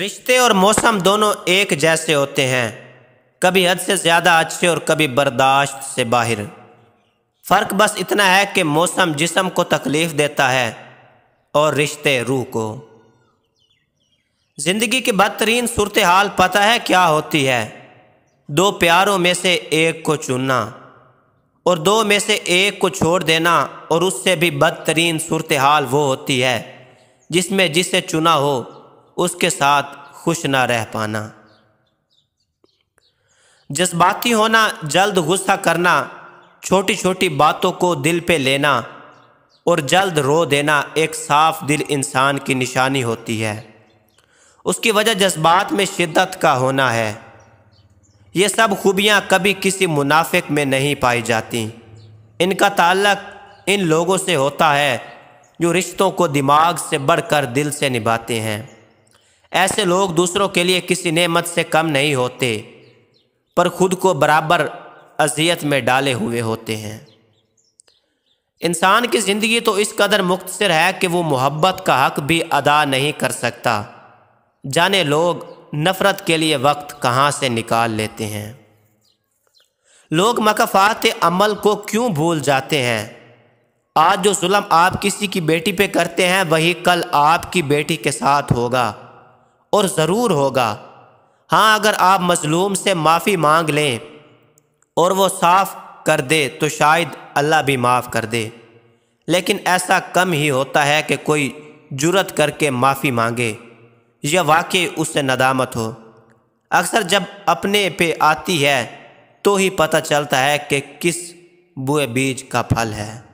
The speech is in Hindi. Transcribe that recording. रिश्ते और मौसम दोनों एक जैसे होते हैं, कभी हद से ज़्यादा अच्छे और कभी बर्दाश्त से बाहर। फ़र्क बस इतना है कि मौसम जिस्म को तकलीफ़ देता है और रिश्ते रूह को। ज़िंदगी की बदतरीन सूरत हाल पता है क्या होती है? दो प्यारों में से एक को चुनना और दो में से एक को छोड़ देना, और उससे भी बदतरीन सूरत हाल वो होती है जिसमें जिसे चुना हो उसके साथ खुश ना रह पाना। जज्बाती होना, जल्द गुस्सा करना, छोटी छोटी बातों को दिल पे लेना और जल्द रो देना एक साफ दिल इंसान की निशानी होती है। उसकी वजह जज्बात में शिद्दत का होना है। ये सब खूबियाँ कभी किसी मुनाफिक में नहीं पाई जाती। इनका ताल्लक इन लोगों से होता है जो रिश्तों को दिमाग से बढ़कर दिल से निभाते हैं। ऐसे लोग दूसरों के लिए किसी नेमत से कम नहीं होते, पर खुद को बराबर अजियत में डाले हुए होते हैं। इंसान की ज़िंदगी तो इस कदर मुख्तसर है कि वो मोहब्बत का हक़ भी अदा नहीं कर सकता। जाने लोग नफ़रत के लिए वक्त कहाँ से निकाल लेते हैं। लोग मकाफ़ात अमल को क्यों भूल जाते हैं? आज जो जुल्म आप किसी की बेटी पे करते हैं वही कल आपकी बेटी के साथ होगा, और ज़रूर होगा। हाँ, अगर आप मज़लूम से माफ़ी मांग लें और वो साफ़ कर दे तो शायद अल्लाह भी माफ़ कर दे, लेकिन ऐसा कम ही होता है कि कोई जुरत करके माफ़ी मांगे या वाकई उससे नदामत हो। अक्सर जब अपने पे आती है तो ही पता चलता है कि किस बुए बीज का फल है।